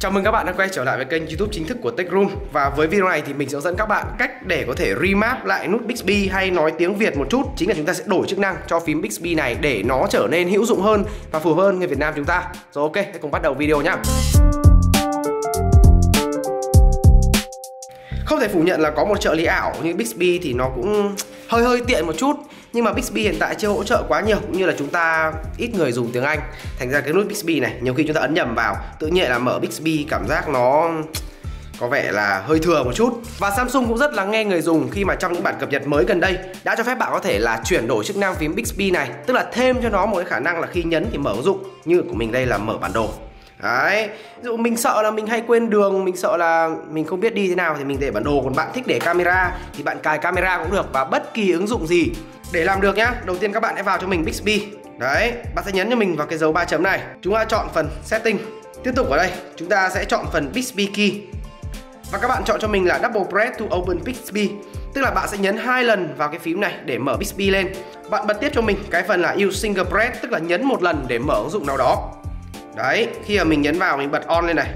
Chào mừng các bạn đã quay trở lại với kênh YouTube chính thức của Techrum. Và với video này thì mình sẽ hướng dẫn các bạn cách để có thể remap lại nút Bixby, hay nói tiếng Việt một chút chính là chúng ta sẽ đổi chức năng cho phím Bixby này để nó trở nên hữu dụng hơn và phù hợp hơn người Việt Nam chúng ta. Rồi, ok, hãy cùng bắt đầu video nhá. Không thể phủ nhận là có một trợ lý ảo như Bixby thì nó cũng hơi tiện một chút. Nhưng mà Bixby hiện tại chưa hỗ trợ quá nhiều, cũng như là chúng ta ít người dùng tiếng Anh. Thành ra cái nút Bixby này nhiều khi chúng ta ấn nhầm vào, tự nhiên là mở Bixby cảm giác nó có vẻ là hơi thừa một chút. Và Samsung cũng rất là nghe người dùng khi mà trong những bản cập nhật mới gần đây đã cho phép bạn có thể là chuyển đổi chức năng phím Bixby này, tức là thêm cho nó một cái khả năng là khi nhấn thì mở ứng dụng. Như của mình đây là mở bản đồ. Đấy, ví dụ mình sợ là mình hay quên đường, mình sợ là mình không biết đi thế nào thì mình để bản đồ. Còn bạn thích để camera thì bạn cài camera cũng được, và bất kỳ ứng dụng gì. Để làm được nhá, đầu tiên các bạn hãy vào cho mình Bixby. Đấy, bạn sẽ nhấn cho mình vào cái dấu 3 chấm này. Chúng ta chọn phần setting. Tiếp tục ở đây, chúng ta sẽ chọn phần Bixby Key. Và các bạn chọn cho mình là Double Press to Open Bixby. Tức là bạn sẽ nhấn 2 lần vào cái phím này để mở Bixby lên. Bạn bật tiếp cho mình cái phần là Use Single Press, tức là nhấn một lần để mở ứng dụng nào đó. Đấy, khi mà mình nhấn vào mình bật on lên này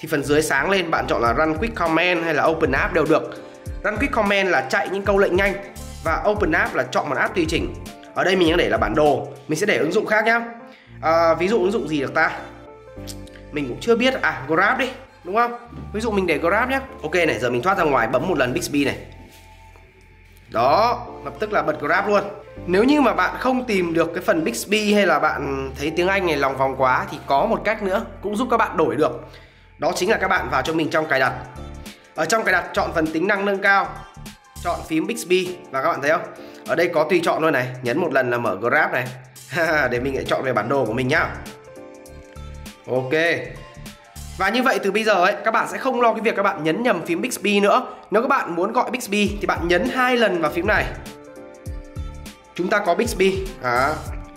thì phần dưới sáng lên, bạn chọn là Run Quick Command hay là Open App đều được. Run Quick Command là chạy những câu lệnh nhanh, và Open App là chọn một app tùy chỉnh. Ở đây mình đang để là bản đồ, mình sẽ để ứng dụng khác nhá. Ví dụ ứng dụng gì được ta? Mình cũng chưa biết. À, Grab đi, đúng không? Ví dụ mình để Grab nhá. Ok này, giờ mình thoát ra ngoài, bấm một lần Bixby này. Đó, lập tức là bật Grab luôn. Nếu như mà bạn không tìm được cái phần Bixby, hay là bạn thấy tiếng Anh này lòng vòng quá, thì có một cách nữa cũng giúp các bạn đổi được. Đó chính là các bạn vào cho mình trong cài đặt. Ở trong cài đặt chọn phần tính năng nâng cao, chọn phím Bixby, và các bạn thấy không? Ở đây có tùy chọn luôn này, nhấn một lần là mở Grab này. Để mình lại chọn về bản đồ của mình nhá. Ok. Và như vậy từ bây giờ ấy, các bạn sẽ không lo cái việc các bạn nhấn nhầm phím Bixby nữa. Nếu các bạn muốn gọi Bixby thì bạn nhấn 2 lần vào phím này. Chúng ta có Bixby.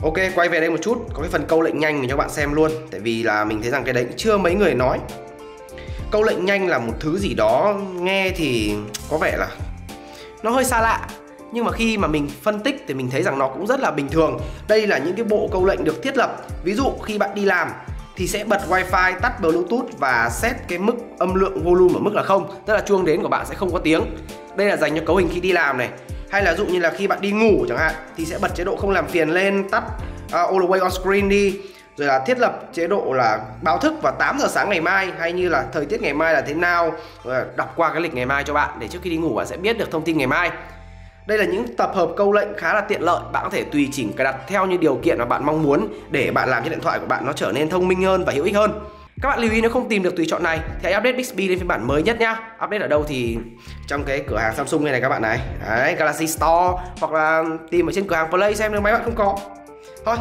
Ok, quay về đây một chút, có cái phần câu lệnh nhanh mình cho các bạn xem luôn, tại vì là mình thấy rằng cái đấy chưa mấy người nói. Câu lệnh nhanh là một thứ gì đó nghe thì có vẻ là nó hơi xa lạ, nhưng mà khi mà mình phân tích thì mình thấy rằng nó cũng rất là bình thường. Đây là những cái bộ câu lệnh được thiết lập. Ví dụ khi bạn đi làm thì sẽ bật wifi, tắt bluetooth và set cái mức âm lượng volume ở mức là 0, tức là chuông đến của bạn sẽ không có tiếng. Đây là dành cho cấu hình khi đi làm này. Hay là dụ như là khi bạn đi ngủ chẳng hạn thì sẽ bật chế độ không làm phiền lên, tắt all the way on screen đi. Rồi là thiết lập chế độ là báo thức vào 8 giờ sáng ngày mai, hay như là thời tiết ngày mai là thế nào. Đọc qua cái lịch ngày mai cho bạn, để trước khi đi ngủ bạn sẽ biết được thông tin ngày mai. Đây là những tập hợp câu lệnh khá là tiện lợi. Bạn có thể tùy chỉnh cài đặt theo như điều kiện mà bạn mong muốn, để bạn làm cho điện thoại của bạn nó trở nên thông minh hơn và hữu ích hơn. Các bạn lưu ý nếu không tìm được tùy chọn này thì hãy update Bixby lên phiên bản mới nhất nhá. Update ở đâu thì trong cái cửa hàng Samsung này các bạn này. Đấy, Galaxy Store, hoặc là tìm ở trên cửa hàng Play xem nếu máy bạn không có. Thôi,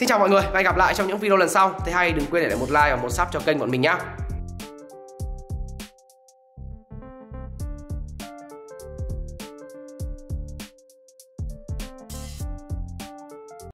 xin chào mọi người và hẹn gặp lại trong những video lần sau. Thế hay đừng quên để lại một like và một sub cho kênh bọn mình nhá.